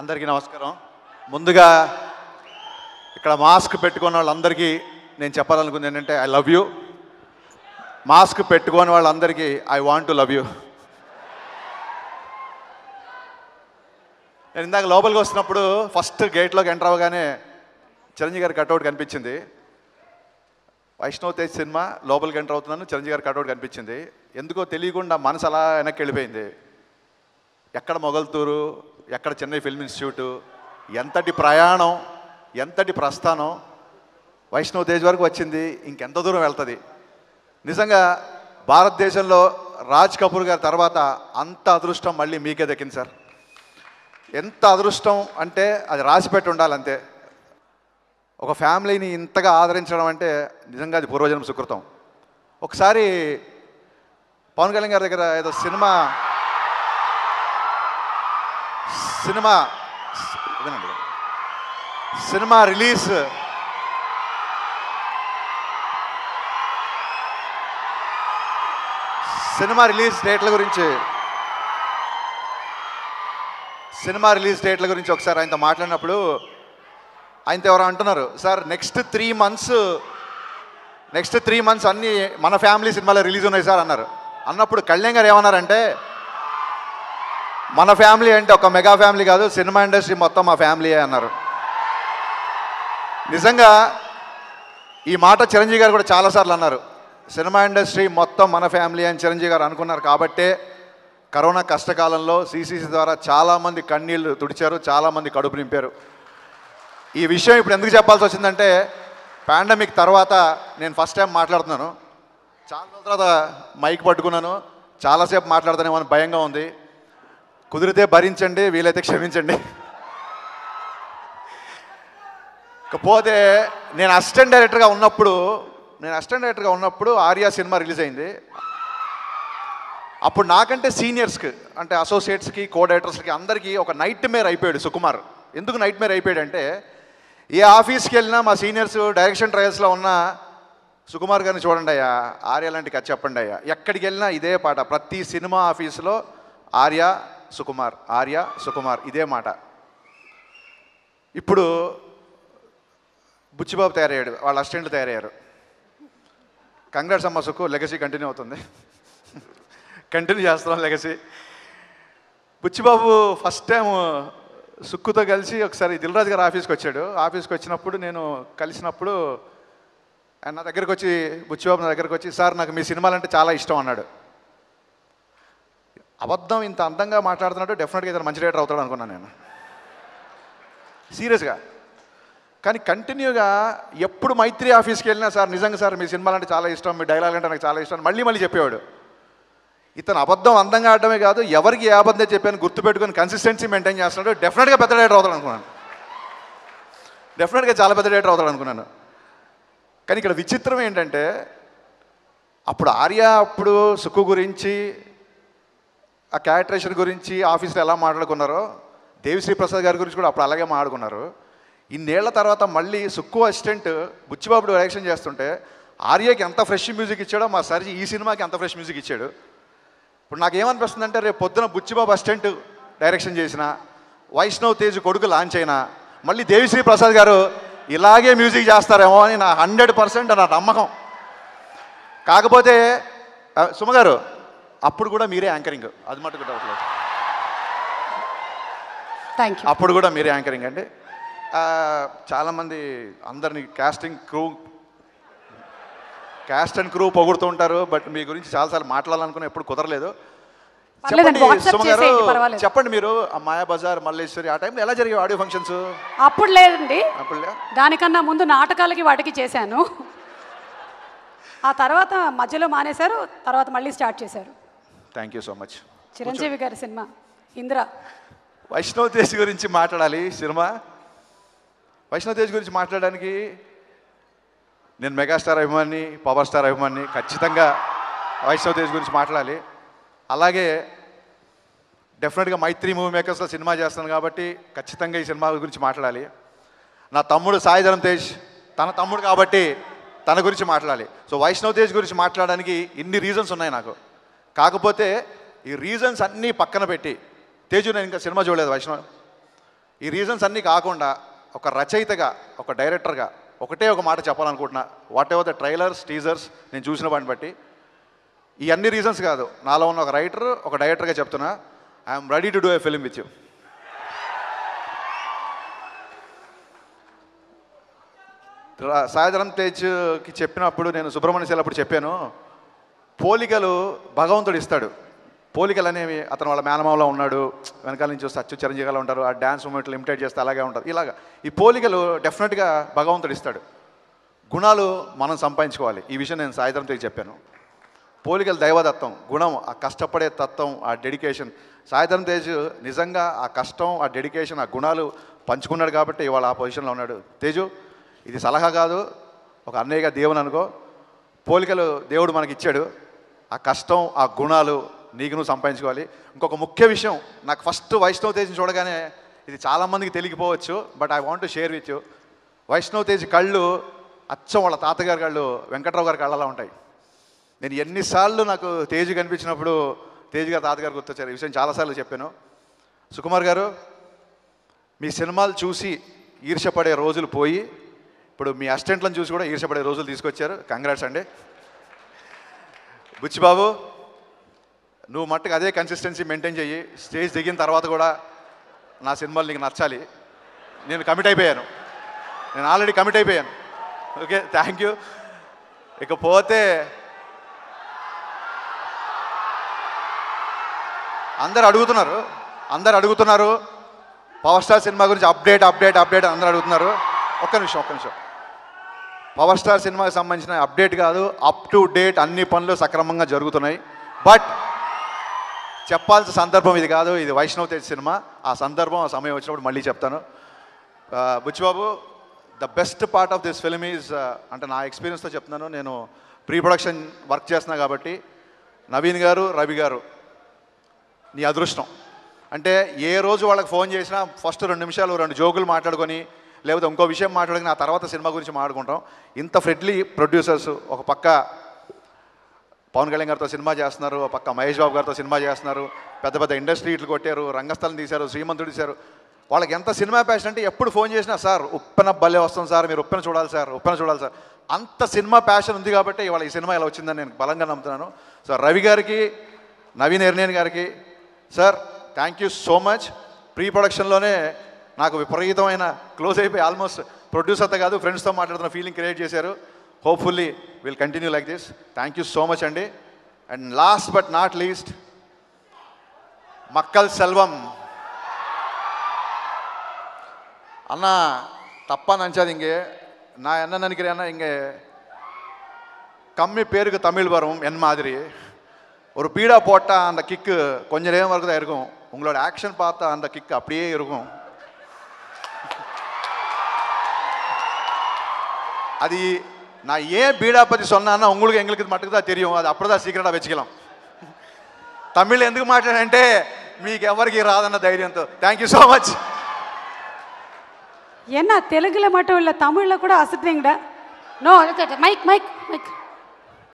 అందరికీ నమస్కారం. ముందుగా ఇక్కడ మాస్క్ పెట్టుకున్న వాళ్ళందరికీ నేను చెప్పాలనుకుంది ఏంటంటే ఐ లవ్ యూ. మాస్క్ పెట్టుకోని వాళ్ళందరికీ I want to love you. నేను ఇందాక లోపలికి వస్తున్నప్పుడు ఫస్ట్ గేట్లోకి ఎంటర్ అవ్వగానే చిరంజీవి గారి కట్అవుట్ కనిపించింది. వైష్ణవ్ తేజ్ సినిమా లోపలికి ఎంటర్ అవుతున్నాను, చిరంజీవి గారి కట్అవుట్ కనిపించింది. ఎందుకో తెలియకుండా మనసు అలా వెనక్కి వెళ్ళిపోయింది. ఎక్కడ మొగల్తూరు, ఎక్కడ చెన్నై ఫిల్మ్ ఇన్స్టిట్యూటు, ఎంతటి ప్రయాణం, ఎంతటి ప్రస్థానం వైష్ణవ్ తేజ్ వరకు వచ్చింది, ఇంకెంత దూరం వెళ్తుంది. నిజంగా భారతదేశంలో రాజ్ కపూర్ గారి తర్వాత అంత అదృష్టం మళ్ళీ మీకే దక్కింది సార్. ఎంత అదృష్టం అంటే అది రాసిపెట్టి ఉండాలంతే. ఒక ఫ్యామిలీని ఇంతగా ఆదరించడం అంటే నిజంగా అది పూర్వజన్మ సుకృతం. ఒకసారి పవన్ కళ్యాణ్ గారి దగ్గర ఏదో సినిమా రిలీజ్ డేట్ల గురించి ఒకసారి ఆయనతో మాట్లాడినప్పుడు ఆయనతో ఎవరు అంటున్నారు, సార్ నెక్స్ట్ త్రీ మంత్స్ అన్నీ మన ఫ్యామిలీ సినిమాలో రిలీజ్ ఉన్నాయి సార్ అన్నారు. అన్నప్పుడు కళ్యాణ్ గారు ఏమన్నారంటే, మన ఫ్యామిలీ అంటే ఒక మెగా ఫ్యామిలీ కాదు, సినిమా ఇండస్ట్రీ మొత్తం మా ఫ్యామిలీయే అన్నారు. నిజంగా ఈ మాట చిరంజీవి గారు కూడా చాలాసార్లు అన్నారు. సినిమా ఇండస్ట్రీ మొత్తం మన ఫ్యామిలీ అని చిరంజీవి గారు అనుకున్నారు కాబట్టే కరోనా కష్టకాలంలో సిసిసి ద్వారా చాలామంది కన్నీళ్లు తుడిచారు, చాలామంది కడుపు నింపారు. ఈ విషయం ఇప్పుడు ఎందుకు చెప్పాల్సి వచ్చిందంటే పాండమిక్ తర్వాత నేను ఫస్ట్ టైం మాట్లాడుతున్నాను. చాలా తర్వాత మైక్ పట్టుకున్నాను, చాలాసేపు మాట్లాడుతానేమో అని భయంగా ఉంది. కుదిరితే భరించండి, వీలైతే క్షమించండి. ఇకపోతే నేను అసిస్టెంట్ డైరెక్టర్గా ఉన్నప్పుడు ఆర్యా సినిమా రిలీజ్ అయింది. అప్పుడు నాకంటే సీనియర్స్కి అంటే అసోసియేట్స్కి, కో డైరెక్టర్స్కి అందరికీ ఒక నైట్ మేర్ అయిపోయాడు సుకుమార్. ఎందుకు నైట్ మేర్ అయిపోయాడు అంటే, ఏ ఆఫీస్కి వెళ్ళినా మా సీనియర్స్ డైరెక్షన్ ట్రయల్స్లో ఉన్న సుకుమార్ గారిని చూడండి అయ్యా, ఆర్యా లాంటి కథ చెప్పండి అయ్యా. ఎక్కడికి వెళ్ళినా ఇదే పాట, ప్రతి సినిమా ఆఫీస్లో ఆర్యా సుకుమార్, ఆర్య సుకుమార్, ఇదే మాట. ఇప్పుడు బుచ్చిబాబు తయారయ్యాడు, వాళ్ళ అసిస్టెంట్లు తయారయ్యారు. కంగ్రాట్స్ అమ్మ సుకు, లెగసీ కంటిన్యూ అవుతుంది, కంటిన్యూ చేస్తున్నాం లెగసీ. బుచ్చిబాబు ఫస్ట్ టైం సుక్కుతో కలిసి ఒకసారి దిల్రాజు గారు ఆఫీస్కి వచ్చినప్పుడు నేను కలిసినప్పుడు ఆయన బుచ్చిబాబు నా దగ్గరకు వచ్చి సార్ నాకు మీ సినిమాలంటే చాలా ఇష్టం అన్నాడు. అబద్ధం ఇంత అందంగా మాట్లాడుతున్నాడు, డెఫినెట్గా ఇతను మంచి డైరెక్టర్ అవుతాడు అనుకున్నాను నేను సీరియస్గా. కానీ కంటిన్యూగా ఎప్పుడు మైత్రి ఆఫీస్కి వెళ్ళినా, సార్ నిజంగా సార్ మీ సినిమాలంటే చాలా ఇష్టం, మీ డైలాగ్ అంటే నాకు చాలా ఇష్టం మళ్ళీ చెప్పేవాడు. ఇతను అబద్ధం అందంగా ఆడటమే కాదు, ఎవరికి ఏ అబద్ధం చెప్పాను గుర్తుపెట్టుకుని కన్సిస్టెన్సీ మెయింటైన్ చేస్తున్నాడు, డెఫినెట్గా చాలా పెద్ద డైరెక్టర్ అవుతాడు అనుకున్నాను. కానీ ఇక్కడ విచిత్రం ఏంటంటే, అప్పుడు ఆర్యా అప్పుడు సుక్కు గురించి, ఆ క్యారెక్టరేషన్ గురించి ఆఫీస్లో ఎలా మాట్లాడుకున్నారో, దేవిశ్రీ ప్రసాద్ గారి గురించి కూడా అప్పుడు అలాగే మాట్లాడుకున్నారు. ఇన్నేళ్ల తర్వాత మళ్ళీ సుక్కు అసిస్టెంట్ బుచ్చిబాబు డైరెక్షన్ చేస్తుంటే ఆర్యకి ఎంత ఫ్రెష్ మ్యూజిక్ ఇచ్చాడో మా సర్జీ ఈ సినిమాకి ఎంత ఫ్రెష్ మ్యూజిక్ ఇచ్చాడు. ఇప్పుడు నాకేమనిపిస్తుంది అంటే, రేపు పొద్దున బుచ్చిబాబు అసిస్టెంట్ డైరెక్షన్ చేసిన, వైష్ణవ్ తేజ్ కొడుకు లాంచ్ అయినా మళ్ళీ దేవిశ్రీ ప్రసాద్ గారు ఇలాగే మ్యూజిక్ చేస్తారేమో అని నా 100% నా నమ్మకం. కాకపోతే సుమగారు అప్పుడు కూడా మీరే యాంకరింగ్, అది మటుకు డౌట్ లేదు. Thank you. అప్పుడు కూడా మీరే యాంకరింగ్ అండి. చాలామంది అందరినీ క్యాస్ట్ అండ్ క్రూ పొగుడుతూ ఉంటారు, బట్ మీ గురించి చాలాసార్లు మాట్లాడాలనుకున్నా ఎప్పుడు కుదరలేదు. చెప్పండి, మీరు మాయా బజార్, మల్లేశ్వరి ఆ టైంలో ఎలా జరిగే ఆడియో ఫంక్షన్స్? అప్పుడు లేదండి, దానికన్నా ముందు నాటకాలకి వాటికి చేశాను. ఆ తర్వాత మధ్యలో మానేశారు, తర్వాత మళ్ళీ స్టార్ట్ చేశారు. Thank you so much. Chiranjeevi గారి సినిమా ఇంద్ర. వైష్ణవ్ తేజ్ గురించి మాట్లాడాలి. సినిమా వైష్ణవ్ తేజ్ గురించి మాట్లాడడానికి నేను మెగాస్టార్ అభిమాని, పవర్ స్టార్ అభిమాని, ఖచ్చితంగా వైష్ణవ్ తేజ్ గురించి మాట్లాడాలి. అలాగే డెఫినెట్గా మైత్రి మూవీ మేకర్స్లో సినిమా చేస్తాను కాబట్టి ఖచ్చితంగా ఈ సినిమా గురించి మాట్లాడాలి. నా తమ్ముడు సాయిధరం తేజ్ తన తమ్ముడు కాబట్టి తన గురించి మాట్లాడాలి. సో వైష్ణవ్ తేజ్ గురించి మాట్లాడడానికి ఇన్ని రీజన్స్ ఉన్నాయి నాకు. కాకపోతే ఈ రీజన్స్ అన్నీ పక్కన పెట్టి తేజు నేను ఇంకా సినిమా చూడలేదు వైష్ణవ్. ఈ రీజన్స్ అన్ని కాకుండా ఒక రచయితగా ఒక డైరెక్టర్గా ఒకటే ఒక మాట చెప్పాలనుకుంటున్నా. Whatever the trailers teasers నేను చూసిన వాటిని బట్టి ఈ అన్ని రీజన్స్ కాదు, నాలో ఉన్న ఒక రైటర్ ఒక డైరెక్టర్గా చెప్తున్నా, I'm ready to do a film with you. Sai Dharam తేజ్కి చెప్పినప్పుడు నేను సుబ్రహ్మణ్య శైలప్పుడు చెప్పాను, పోలికలు భగవంతుడు ఇస్తాడు. పోలికలు అనేవి అతను వాళ్ళ మేనమామలో ఉన్నాడు, వెనకాల నుంచి చూస్తే అచ్చు చిరంజీవిలో ఉంటారు, ఆ డ్యాన్స్ మూమెంట్లు ఇమిటేట్ చేస్తే అలాగే ఉంటారు. ఇలాగ ఈ పోలికలు డెఫినెట్గా భగవంతుడు ఇస్తాడు. గుణాలు మనం సంపాదించుకోవాలి. ఈ విషయం నేను సాయిధరం తేజ్ చెప్పాను. పోలికలు దైవదత్వం, గుణం ఆ కష్టపడే తత్వం, ఆ డెడికేషన్. సాయిధరం తేజ్ నిజంగా ఆ కష్టం ఆ డెడికేషన్ ఆ గుణాలు పంచుకున్నాడు కాబట్టి ఇవాళ ఆ పొజిషన్లో ఉన్నాడు. తేజు, ఇది సలహా కాదు, ఒక అన్నయ్యగా దేవుని అనుకో. పోలికలు దేవుడు మనకి ఇచ్చాడు, ఆ కష్టం ఆ గుణాలు నీకు నువ్వు సంపాదించుకోవాలి. ఇంకొక ముఖ్య విషయం, నాకు ఫస్ట్ వైష్ణవ్ తేజ్ని చూడగానే, ఇది చాలామందికి తెలియకపోవచ్చు, but I want to share with you. Vaishnav Tej కళ్ళు అచ్చం వాళ్ళ తాతగారి కళ్ళు, వెంకట్రావు గారి కళ్ళలా ఉంటాయి. నేను ఎన్నిసార్లు నాకు తేజ్ కనిపించినప్పుడు తేజ్ గారు తాతగారు గుర్తొచ్చారు. ఈ విషయం చాలాసార్లు చెప్పాను. సుకుమార్ గారు, మీ సినిమాలు చూసి ఈర్ష్యపడే రోజులు పోయి ఇప్పుడు మీ అసిస్టెంట్లను చూసి కూడా ఈర్ష్యపడే రోజులు తీసుకొచ్చారు. కంగ్రాట్స్ అండి. బుచ్చిబాబు, నువ్వు మట్టుకు అదే కన్సిస్టెన్సీ మెయింటైన్ చెయ్యి. స్టేజ్ దిగిన తర్వాత కూడా నా సినిమాలు నీకు నచ్చాలి. నేను కమిట్ అయిపోయాను, నేను ఆల్రెడీ కమిట్ అయిపోయాను. Okay, thank you. ఇకపోతే అందరు అడుగుతున్నారు పవర్ స్టార్ సినిమా గురించి అప్డేట్ అప్డేట్ అప్డేట్ అందరు అడుగుతున్నారు. ఒక్క నిమిషం. పవర్ స్టార్ సినిమాకి సంబంధించిన అప్డేట్ కాదు, అప్ టు డేట్, అన్ని పనులు సక్రమంగా జరుగుతున్నాయి. బట్ చెప్పాల్సిన సందర్భం ఇది కాదు, ఇది వైష్ణవ్ తేజ్ సినిమా. ఆ సందర్భం ఆ సమయం వచ్చినప్పుడు మళ్ళీ చెప్తాను. Buchi Babu, the best part of this film is, అంటే నా ఎక్స్పీరియన్స్తో చెప్తున్నాను, నేను ప్రీ ప్రొడక్షన్ వర్క్ చేస్తున్నా కాబట్టి, నవీన్ గారు రవి గారు నీ అదృష్టం. అంటే ఏ రోజు వాళ్ళకి ఫోన్ చేసినా ఫస్ట్ 2 నిమిషాలు 2 జోకులు మాట్లాడుకొని, లేకపోతే ఇంకో విషయం మాట్లాడుకుని ఆ తర్వాత సినిమా గురించి మాట్లాడుకుంటాం. ఇంత ఫ్రెండ్లీ ప్రొడ్యూసర్స్, ఒక పక్క పవన్ కళ్యాణ్ గారితో సినిమా చేస్తున్నారు, ఒక పక్క మహేష్ బాబు గారితో సినిమా చేస్తున్నారు, పెద్ద పెద్ద ఇండస్ట్రీ ఇట్లు కొట్టారు, రంగస్థలం తీశారు, శ్రీమంతుడు తీశారు. వాళ్ళకి ఎంత సినిమా ప్యాషన్ అంటే ఎప్పుడు ఫోన్ చేసినా, సార్ ఉప్పెన భలే వస్తుంది సార్, మీరు ఉప్పెన చూడాలి సార్, ఉప్పెన చూడాలి సార్. అంత సినిమా ప్యాషన్ ఉంది కాబట్టి ఇవాళ ఈ సినిమా ఇలా వచ్చిందని నేను బలంగా నమ్ముతున్నాను. సో రవి గారికి, నవీన్ ఎర్నేన్ గారికి, sir thank you so much. Pre ప్రొడక్షన్లోనే నాకు విపరీతమైన క్లోజ్ అయిపోయి ఆల్మోస్ట్ ప్రొడ్యూసర్తో కాదు ఫ్రెండ్స్తో మాట్లాడుతున్న ఫీలింగ్ క్రియేట్ చేశారు. Hopefully will continue like this. Thank you so much అండి. And last but not least, Makkal Selvam అన్న తప్ప నంచాది ఇంకే నా అన్న ననికిరే అన్న ఇంకే కమ్మి పేరుకు தமிழ் வரும் என் மாதிரி ஒரு பீடா போட்டால் அந்த கிக்கு கொஞ்ச நேரம் வரைக்கும் தான் இருக்கும். உங்களோட ஆக்ஷன் பார்த்தா அந்த கிக்கு அப்படியே இருக்கும். அது நான் ஏன் பீடா பற்றி சொன்னான்னா உங்களுக்கு எங்களுக்கு மட்டுக்கு தான் தெரியும். அது அப்புறம் தான் சீக்கிரட்டாக வச்சுக்கலாம். தமிழ் எதுக்கு மாட்டாడంటే మీకు ఎవరికి రాదన్న ధైర్యంతో. Thank you so much. என்ன தெலுங்குல மட்டும் இல்லை, தமிழில் கூட அசத்துறீங்கடா. No mic mic mic